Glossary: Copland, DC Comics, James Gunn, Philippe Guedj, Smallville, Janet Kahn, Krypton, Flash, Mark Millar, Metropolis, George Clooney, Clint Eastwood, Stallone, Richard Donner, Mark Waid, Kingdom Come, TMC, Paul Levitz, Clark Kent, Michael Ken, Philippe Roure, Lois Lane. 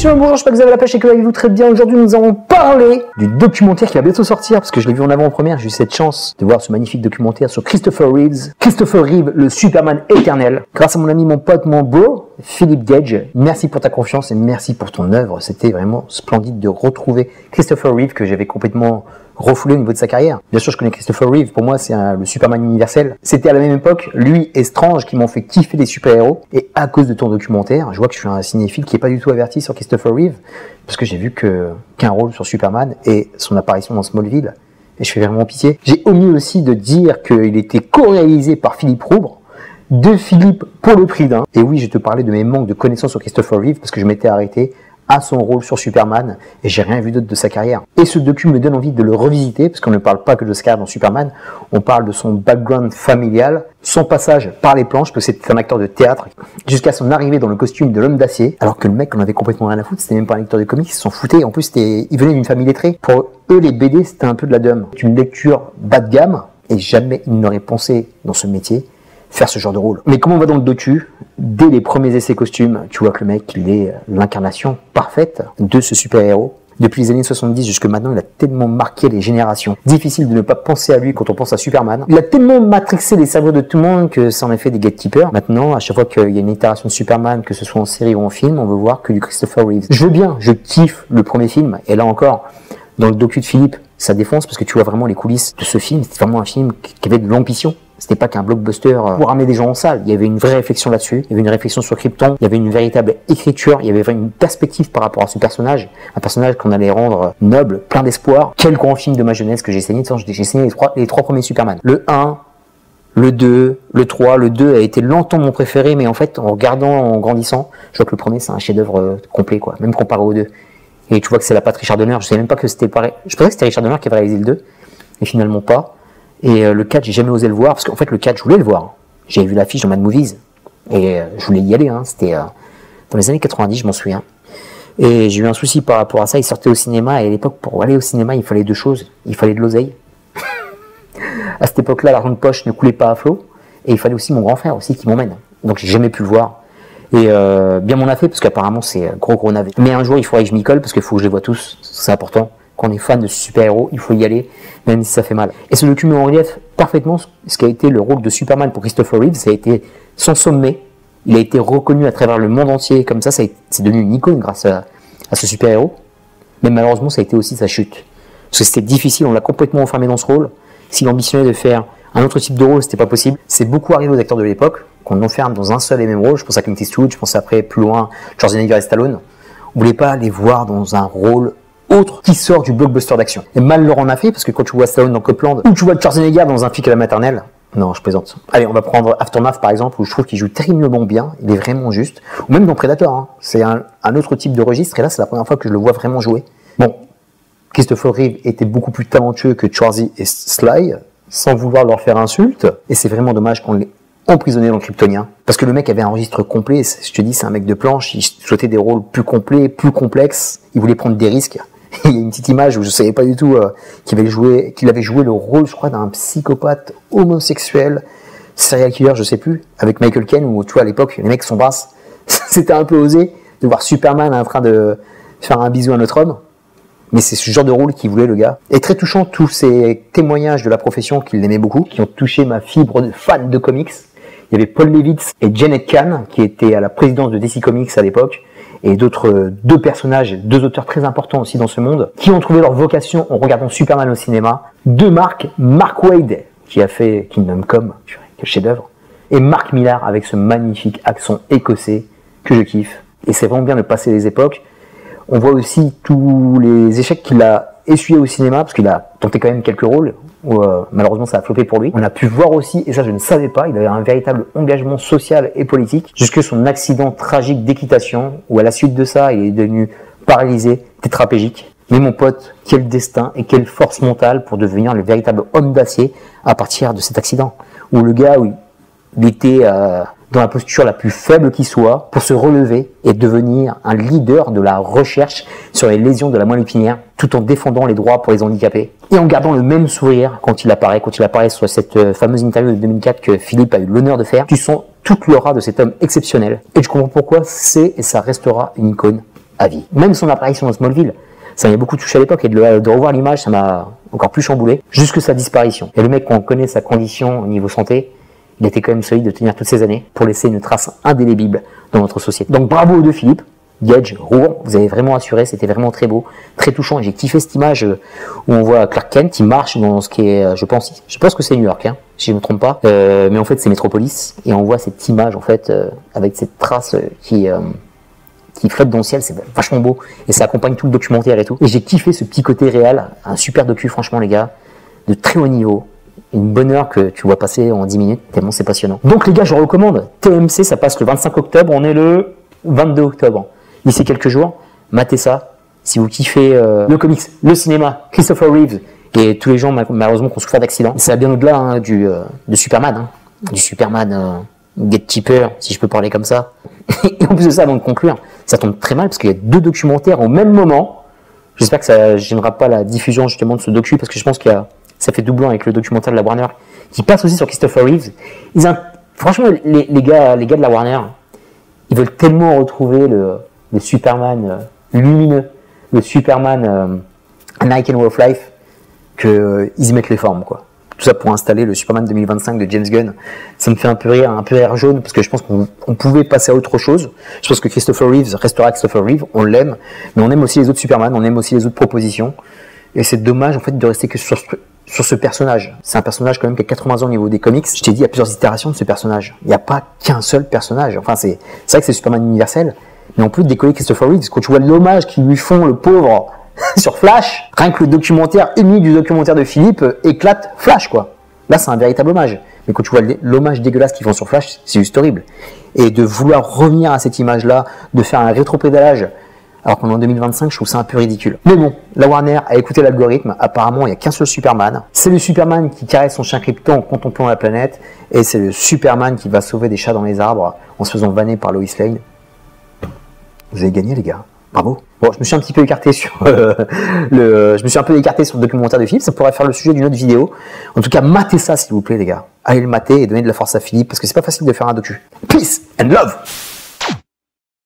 messieurs, bonjour, je sais pas que vous avez la pêche et que vous très bien. Aujourd'hui, nous allons parler du documentaire qui va bientôt sortir, parce que je l'ai vu en avant-première, j'ai eu cette chance de voir ce magnifique documentaire sur Christopher Reeve. Christopher Reeve, le Superman éternel. Grâce à mon ami, mon pote, mon beau, Philippe Guedj, merci pour ta confiance et merci pour ton œuvre. C'était vraiment splendide de retrouver Christopher Reeve que j'avais complètement refoulé au niveau de sa carrière. Bien sûr, je connais Christopher Reeve. Pour moi, c'est le Superman universel. C'était à la même époque, lui et Strange qui m'ont fait kiffer les super-héros. Et à cause de ton documentaire, je vois que je suis un cinéphile qui est pas du tout averti sur Christopher Reeve, parce que j'ai vu qu'un rôle sur Superman et son apparition dans Smallville. Et je fais vraiment pitié. J'ai omis aussi de dire qu'il était co-réalisé par Philippe Roure, de Philippe pour le prix d'un. Et oui, je te parlais de mes manques de connaissances sur Christopher Reeve parce que je m'étais arrêté à son rôle sur Superman et j'ai rien vu d'autre de sa carrière. Et ce docu me donne envie de le revisiter parce qu'on ne parle pas que de sa carrière dans Superman, on parle de son background familial, son passage par les planches, parce que c'était un acteur de théâtre, jusqu'à son arrivée dans le costume de l'homme d'acier, alors que le mec en avait complètement rien à foutre, c'était même pas un lecteur de comics, ils s'en foutaient, en plus il venait d'une famille lettrée. Pour eux les BD c'était un peu de la dème, c'est une lecture bas de gamme et jamais ils n'auraient pensé dans ce métier faire ce genre de rôle. Mais comme on va dans le docu, dès les premiers essais costumes, tu vois que le mec, il est l'incarnation parfaite de ce super-héros. Depuis les années 70 jusque maintenant, il a tellement marqué les générations. Difficile de ne pas penser à lui quand on pense à Superman. Il a tellement matrixé les cerveaux de tout le monde que ça en a fait des gatekeepers. Maintenant, à chaque fois qu'il y a une itération de Superman, que ce soit en série ou en film, on veut voir que du Christopher Reeve. Je veux bien, je kiffe le premier film. Et là encore, dans le docu de Philippe, ça défonce parce que tu vois vraiment les coulisses de ce film. C'était vraiment un film qui avait de l'ambition. C'était pas qu'un blockbuster pour ramener des gens en salle. Il y avait une vraie réflexion là-dessus. Il y avait une réflexion sur Krypton. Il y avait une véritable écriture. Il y avait une perspective par rapport à ce personnage. Un personnage qu'on allait rendre noble, plein d'espoir. Quel grand film de ma jeunesse que j'ai saigné. J'ai saigné les trois premiers Superman. Le 1, le 2, le 3. Le 2 a été longtemps mon préféré, mais en fait, en regardant, en grandissant, je vois que le premier, c'est un chef-d'œuvre complet, quoi. Même comparé aux deux. Et tu vois que c'est la patte Richard Donner. Je savais même pas que c'était pareil. Je pensais que c'était Richard Donner qui avait réalisé le 2. Mais finalement pas. Et le 4, j'ai jamais osé le voir, parce qu'en fait, le 4, je voulais le voir. J'avais vu l'affiche dans Mad Movies. Et je voulais y aller, hein. C'était dans les années 90, je m'en souviens. Et j'ai eu un souci par rapport à ça. Il sortait au cinéma, et à l'époque, pour aller au cinéma, il fallait deux choses. Il fallait de l'oseille. À cette époque-là, l'argent de poche ne coulait pas à flot. Et il fallait aussi mon grand frère, aussi, qui m'emmène. Donc, j'ai jamais pu le voir. Et bien m'en a fait, parce qu'apparemment, c'est gros navet. Mais un jour, il faudrait que je m'y colle, parce qu'il faut que je les vois tous. C'est important. Quand on est fan de super-héros, il faut y aller, même si ça fait mal. Et ce document met en relief parfaitement ce qu'a été le rôle de Superman pour Christopher Reeve. Ça a été son sommet. Il a été reconnu à travers le monde entier. Comme ça, c'est devenu une icône grâce à ce super-héros. Mais malheureusement, ça a été aussi sa chute. Parce que c'était difficile, on l'a complètement enfermé dans ce rôle. S'il ambitionnait de faire un autre type de rôle, c'était pas possible. C'est beaucoup arrivé aux acteurs de l'époque, qu'on enferme dans un seul et même rôle. Je pense à Clint Eastwood, je pense après, plus loin, George Clooney et Stallone. On voulait pas les voir dans un rôle autre qui sort du blockbuster d'action. Et mal leur en a fait, parce que quand tu vois Stallone dans Copland, ou tu vois Charlie Negar dans Un flic à la maternelle, non, je plaisante. Allez, on va prendre Aftermath par exemple, où je trouve qu'il joue terriblement bien, il est vraiment juste, ou même dans Predator, hein. C'est un autre type de registre, et là c'est la première fois que je le vois vraiment jouer. Bon, Christopher Reeve était beaucoup plus talentueux que Schwarzy et Sly, sans vouloir leur faire insulte, et c'est vraiment dommage qu'on l'ait emprisonné dans le Kryptonien. Parce que le mec avait un registre complet, je te dis, c'est un mec de planche, il souhaitait des rôles plus complets, plus complexes, il voulait prendre des risques. Il y a une petite image où je savais pas du tout qu'il avait joué le rôle, je crois, d'un psychopathe homosexuel, serial killer, je sais plus, avec Michael Ken, où tu vois à l'époque les mecs s'embrassent. C'était un peu osé de voir Superman en train de faire un bisou à notre homme, mais c'est ce genre de rôle qu'il voulait le gars. Et très touchant tous ces témoignages de la profession qu'il aimait beaucoup, qui ont touché ma fibre de fan de comics. Il y avait Paul Levitz et Janet Kahn qui étaient à la présidence de DC Comics à l'époque. Et deux personnages, deux auteurs très importants aussi dans ce monde, qui ont trouvé leur vocation en regardant Superman au cinéma. Deux marques, Mark Waid, qui a fait Kingdom Come, quel chef-d'œuvre, et Mark Millar avec ce magnifique accent écossais que je kiffe. Et c'est vraiment bien de passer les époques. On voit aussi tous les échecs qu'il a essuyés au cinéma, parce qu'il a tenté quand même quelques rôles, où malheureusement ça a flopé pour lui. On a pu voir aussi, et ça je ne savais pas, il avait un véritable engagement social et politique, jusque son accident tragique d'équitation, où à la suite de ça, il est devenu paralysé, tétraplégique. Mais mon pote, quel destin et quelle force mentale pour devenir le véritable homme d'acier à partir de cet accident, où le gars, où il était dans la posture la plus faible qui soit, pour se relever et devenir un leader de la recherche sur les lésions de la moelle épinière, tout en défendant les droits pour les handicapés, et en gardant le même sourire quand il apparaît sur cette fameuse interview de 2004 que Philippe a eu l'honneur de faire. Tu sens toute l'aura de cet homme exceptionnel, et je comprends pourquoi c'est et ça restera une icône à vie. Même son apparition dans Smallville, ça m'a beaucoup touché à l'époque, et de revoir l'image, ça m'a encore plus chamboulé, jusque sa disparition. Et le mec, quand on connaît sa condition au niveau santé, il était quand même solide de tenir toutes ces années pour laisser une trace indélébile dans notre société. Donc bravo aux deux Philippe, Guedj, Roure, vous avez vraiment assuré, c'était vraiment très beau, très touchant. J'ai kiffé cette image où on voit Clark Kent qui marche dans ce qui est, je pense que c'est New York, hein, si je ne me trompe pas, mais en fait c'est Metropolis, et on voit cette image en fait avec cette trace qui flotte dans le ciel, c'est vachement beau, et ça accompagne tout le documentaire et tout. Et j'ai kiffé ce petit côté réel, un super docu franchement les gars, de très haut niveau. Une bonne heure que tu vois passer en 10 minutes, tellement c'est passionnant. Donc les gars, je recommande, TMC, ça passe le 25 octobre, on est le 22 octobre. D'ici quelques jours, matez ça. Si vous kiffez le comics, le cinéma, Christopher Reeve et tous les gens malheureusement qui ont souffert d'accidents, ça va bien au-delà hein, de Superman, hein, du Superman gatekeeper, si je peux parler comme ça. Et en plus de ça, avant de conclure, ça tombe très mal parce qu'il y a deux documentaires au même moment. J'espère que ça ne gênera pas la diffusion justement de ce docu, parce que je pense qu'il y a... Ça fait doublon avec le documentaire de la Warner qui passe aussi sur Christopher Reeves. Franchement, les gars de la Warner, ils veulent tellement retrouver le Superman lumineux, le Superman American Way of Life, qu'ils y mettent les formes, quoi. Tout ça pour installer le Superman 2025 de James Gunn. Ça me fait un peu rire jaune, parce que je pense qu'on pouvait passer à autre chose. Je pense que Christopher Reeves restera Christopher Reeves, on l'aime, mais on aime aussi les autres Superman, on aime aussi les autres propositions. Et c'est dommage, en fait, de rester que sur ce personnage. C'est un personnage quand même qui a 80 ans au niveau des comics. Je t'ai dit, il y a plusieurs itérations de ce personnage. Il n'y a pas qu'un seul personnage. Enfin, c'est vrai que c'est Superman universel, mais on peut décoller Christopher Reeve. Quand tu vois l'hommage qu'ils lui font, le pauvre, sur Flash, rien que le documentaire ennemi du documentaire de Philippe éclate Flash, quoi. Là, c'est un véritable hommage. Mais quand tu vois l'hommage dégueulasse qu'ils font sur Flash, c'est juste horrible. Et de vouloir revenir à cette image-là, de faire un rétropédalage, alors qu'en 2025, je trouve ça un peu ridicule. Mais bon, la Warner a écouté l'algorithme. Apparemment, il n'y a qu'un seul Superman. C'est le Superman qui caresse son chien Krypton en contemplant la planète. Et c'est le Superman qui va sauver des chats dans les arbres en se faisant vanner par Lois Lane. Vous avez gagné, les gars. Bravo. Bon, je me suis un petit peu écarté sur le documentaire de Philippe. Ça pourrait faire le sujet d'une autre vidéo. En tout cas, matez ça, s'il vous plaît, les gars. Allez le mater et donnez de la force à Philippe, parce que c'est pas facile de faire un docu. Peace and love.